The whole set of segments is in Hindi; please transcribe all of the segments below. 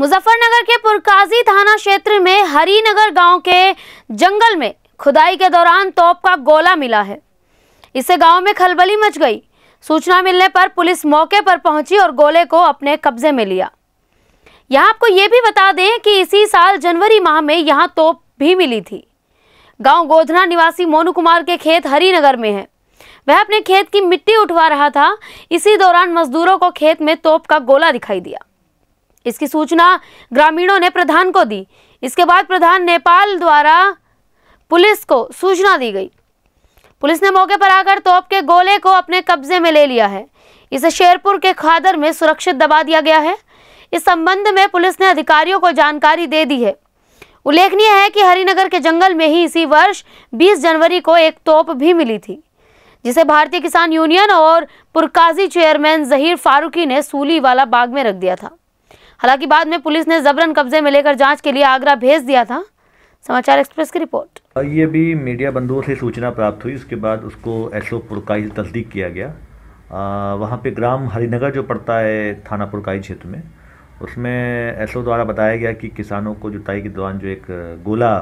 मुजफ्फरनगर के पुरकाजी थाना क्षेत्र में हरिनगर गांव के जंगल में खुदाई के दौरान तोप का गोला मिला है। इससे गांव में खलबली मच गई। सूचना मिलने पर पुलिस मौके पर पहुंची और गोले को अपने कब्जे में लिया। यहां आपको ये भी बता दें कि इसी साल जनवरी माह में यहां तोप भी मिली थी। गांव गोधना निवासी मोनू कुमार के खेत हरिनगर में है। वह अपने खेत की मिट्टी उठवा रहा था। इसी दौरान मजदूरों को खेत में तोप का गोला दिखाई दिया। इसकी सूचना ग्रामीणों ने प्रधान को दी। इसके बाद प्रधान नेपाल द्वारा पुलिस को सूचना दी गई। पुलिस ने मौके पर आकर तोप के गोले को अपने कब्जे में ले लिया है। इसे शेरपुर के खादर में सुरक्षित दबा दिया गया है। इस संबंध में पुलिस ने अधिकारियों को जानकारी दे दी है। उल्लेखनीय है कि हरिनगर के जंगल में ही इसी वर्ष 20 जनवरी को एक तोप भी मिली थी, जिसे भारतीय किसान यूनियन और पुरकाजी चेयरमैन जहीर फारूकी ने सूली वाला बाग में रख दिया था। हालांकि बाद में पुलिस ने जबरन कब्जे में लेकर जांच के लिए आगरा भेज दिया था। समाचार एक्सप्रेस की रिपोर्ट। ये भी मीडिया बंधुओं से सूचना प्राप्त हुई। उसके बाद उसको एसओ पुरकाजी तस्दीक किया गया। वहाँ पे ग्राम हरिनगर जो पड़ता है थाना पुरकाजी क्षेत्र में, उसमें एसओ द्वारा बताया गया कि किसानों को जुताई के दौरान जो एक गोला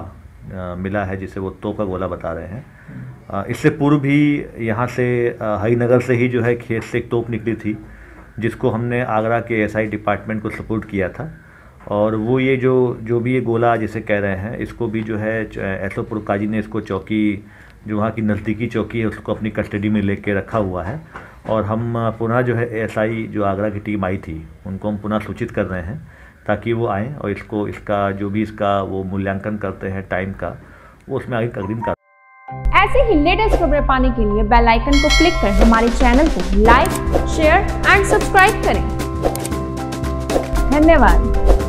मिला है, जिसे वो तोप का गोला बता रहे हैं। इससे पूर्व भी यहाँ से हरिनगर से ही जो है खेत से एक तोप निकली थी, जिसको हमने आगरा के एसआई डिपार्टमेंट को सपोर्ट किया था। और वो ये जो भी ये गोला जिसे कह रहे हैं, इसको भी जो है एसओ पुरकाजी ने इसको चौकी जो वहाँ की नज़दीकी चौकी है उसको अपनी कस्टडी में लेके रखा हुआ है। और हम पुनः जो है एसआई जो आगरा की टीम आई थी उनको हम पुनः सूचित कर रहे हैं ताकि वो आएँ और इसको इसका जो भी इसका वो मूल्यांकन करते हैं टाइम का, वो उसमें आगे अग्रिम कर। ऐसे ही लेटेस्ट खबरें पाने के लिए बेल आइकन को क्लिक कर हमारे चैनल को लाइक, शेयर एंड सब्सक्राइब करें। धन्यवाद।